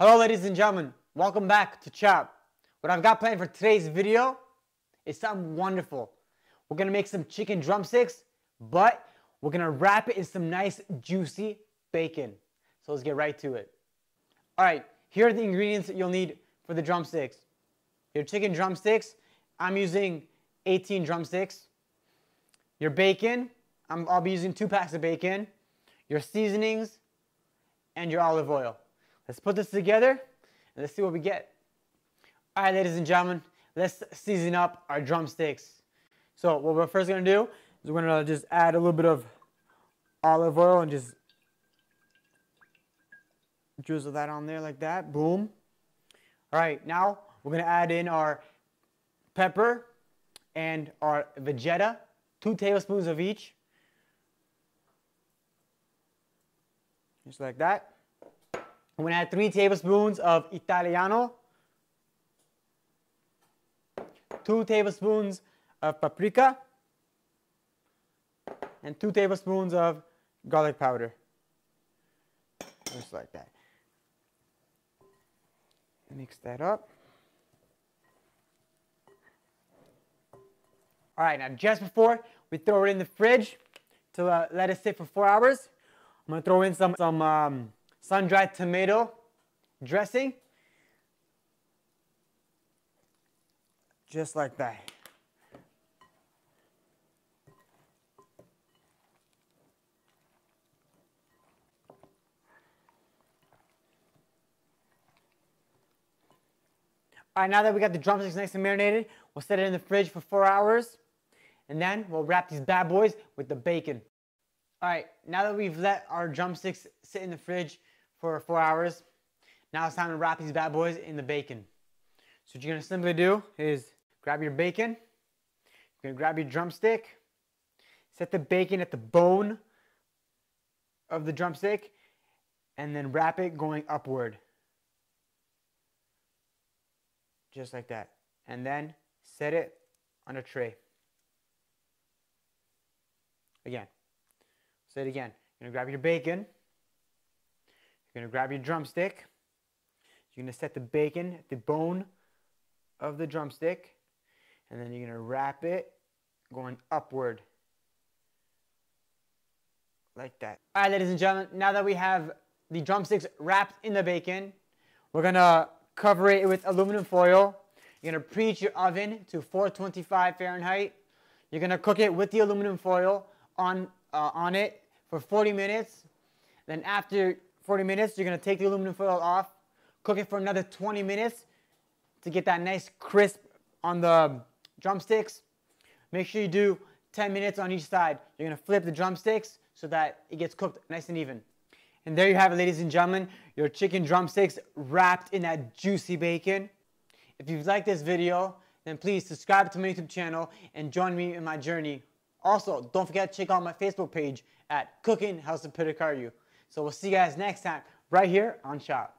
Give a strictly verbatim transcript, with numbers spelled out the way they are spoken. Hello ladies and gentlemen, welcome back to CHOP. What I've got planned for today's video is something wonderful. We're gonna make some chicken drumsticks, but we're gonna wrap it in some nice juicy bacon. So let's get right to it. All right, here are the ingredients that you'll need for the drumsticks. Your chicken drumsticks, I'm using eighteen drumsticks. Your bacon, I'm, I'll be using two packs of bacon. Your seasonings, and your olive oil. Let's put this together and let's see what we get. All right, ladies and gentlemen, let's season up our drumsticks. So what we're first gonna do is we're gonna just add a little bit of olive oil and just drizzle that on there like that, boom. All right, now we're gonna add in our pepper and our vegeta, two tablespoons of each. Just like that. I'm gonna add three tablespoons of Italiano, two tablespoons of paprika, and two tablespoons of garlic powder. Just like that. Mix that up. All right, now just before we throw it in the fridge to uh, let it sit for four hours, I'm gonna throw in some, some, um, sun-dried tomato dressing, just like that. All right, now that we got the drumsticks nice and marinated, we'll set it in the fridge for four hours, and then we'll wrap these bad boys with the bacon. All right, now that we've let our drumsticks sit in the fridge for four hours, now it's time to wrap these bad boys in the bacon. So what you're gonna simply do is grab your bacon, you're gonna grab your drumstick, set the bacon at the bone of the drumstick, and then wrap it going upward. Just like that. And then set it on a tray. Again. Say it again. You're gonna grab your bacon. You're gonna grab your drumstick. You're gonna set the bacon at the bone of the drumstick, and then you're gonna wrap it going upward like that. All right, ladies and gentlemen. Now that we have the drumsticks wrapped in the bacon, we're gonna cover it with aluminum foil. You're gonna preheat your oven to four twenty-five Fahrenheit. You're gonna cook it with the aluminum foil on. Uh, on it for forty minutes. Then after forty minutes, you're gonna take the aluminum foil off, cook it for another twenty minutes to get that nice crisp on the drumsticks. Make sure you do ten minutes on each side. You're gonna flip the drumsticks so that it gets cooked nice and even. And there you have it, ladies and gentlemen, your chicken drumsticks wrapped in that juicy bacon. If you've liked this video, then please subscribe to my YouTube channel and join me in my journey. Also, don't forget to check out my Facebook page at Cooking House of Piticariu. So we'll see you guys next time right here on CHOP.